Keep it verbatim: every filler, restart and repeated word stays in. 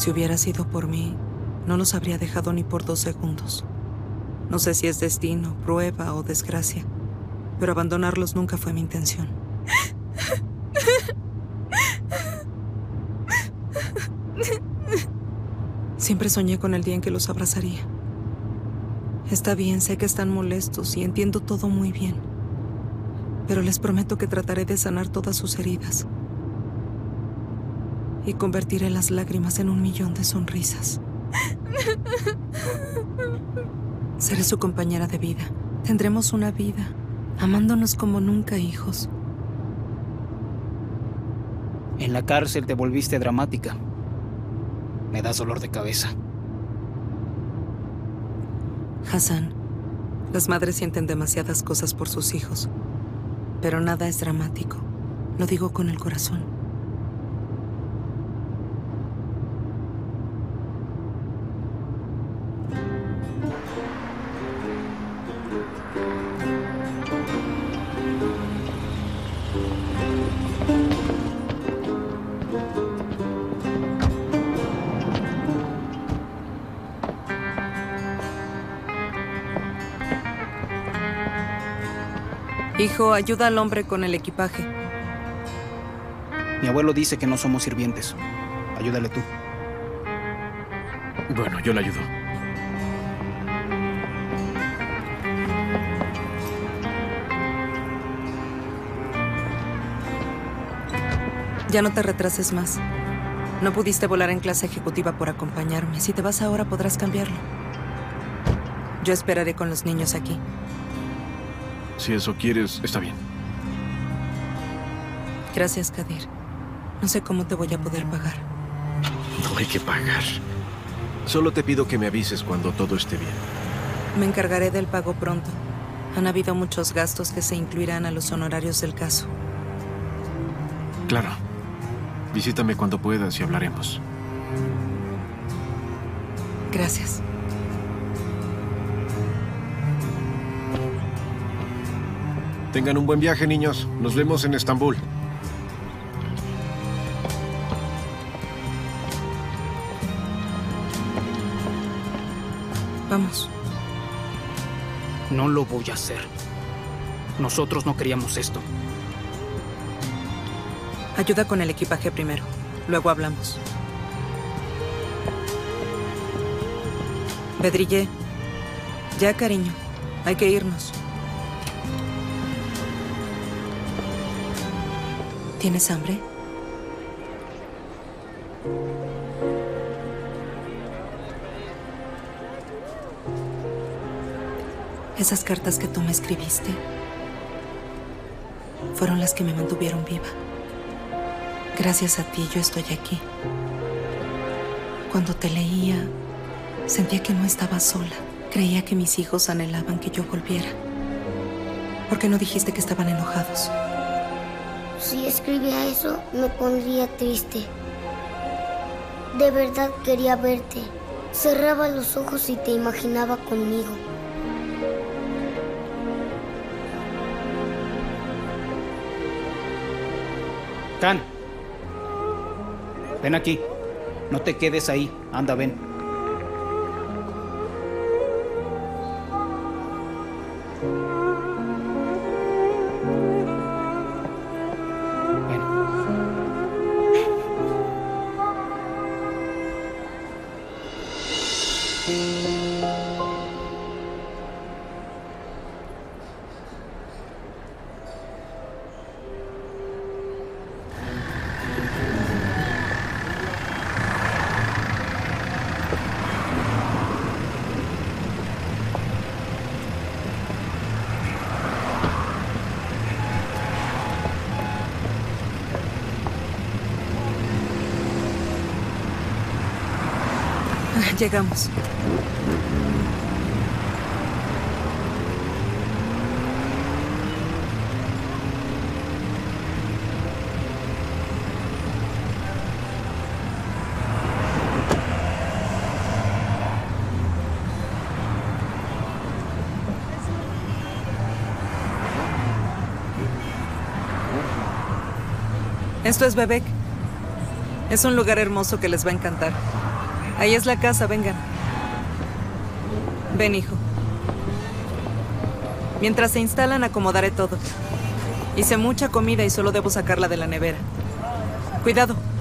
Si hubiera sido por mí, no nos habría dejado ni por dos segundos. No sé si es destino, prueba o desgracia, pero abandonarlos nunca fue mi intención. Siempre soñé con el día en que los abrazaría. Está bien, sé que están molestos y entiendo todo muy bien, pero les prometo que trataré de sanar todas sus heridas y convertiré las lágrimas en un millón de sonrisas. Seré su compañera de vida. Tendremos una vida, amándonos como nunca, hijos. En la cárcel te volviste dramática. Me das dolor de cabeza. Hassan, las madres sienten demasiadas cosas por sus hijos, pero nada es dramático. Lo digo con el corazón. Hijo, ayuda al hombre con el equipaje. Mi abuelo dice que no somos sirvientes. Ayúdale tú. Bueno, yo le ayudo. Ya no te retrases más. No pudiste volar en clase ejecutiva por acompañarme. Si te vas ahora, podrás cambiarlo. Yo esperaré con los niños aquí. Si eso quieres, está bien. Gracias, Kadir. No sé cómo te voy a poder pagar. No hay que pagar. Solo te pido que me avises cuando todo esté bien. Me encargaré del pago pronto. Han habido muchos gastos que se incluirán a los honorarios del caso. Claro. Visítame cuando puedas y hablaremos. Gracias. Tengan un buen viaje, niños. Nos vemos en Estambul. Vamos. No lo voy a hacer. Nosotros no queríamos esto. Ayuda con el equipaje primero. Luego hablamos. Bedriye. Ya, cariño. Hay que irnos. ¿Tienes hambre? Esas cartas que tú me escribiste fueron las que me mantuvieron viva. Gracias a ti yo estoy aquí. Cuando te leía, sentía que no estaba sola. Creía que mis hijos anhelaban que yo volviera. ¿Por qué no dijiste que estaban enojados? Si escribía eso, me pondría triste. De verdad quería verte. Cerraba los ojos y te imaginaba conmigo. Kan, ven aquí. No te quedes ahí. Anda, ven. Llegamos. Esto es Bebek. Es un lugar hermoso que les va a encantar. Ahí es la casa, vengan. Ven, hijo. Mientras se instalan, acomodaré todo. Hice mucha comida y solo debo sacarla de la nevera. Cuidado.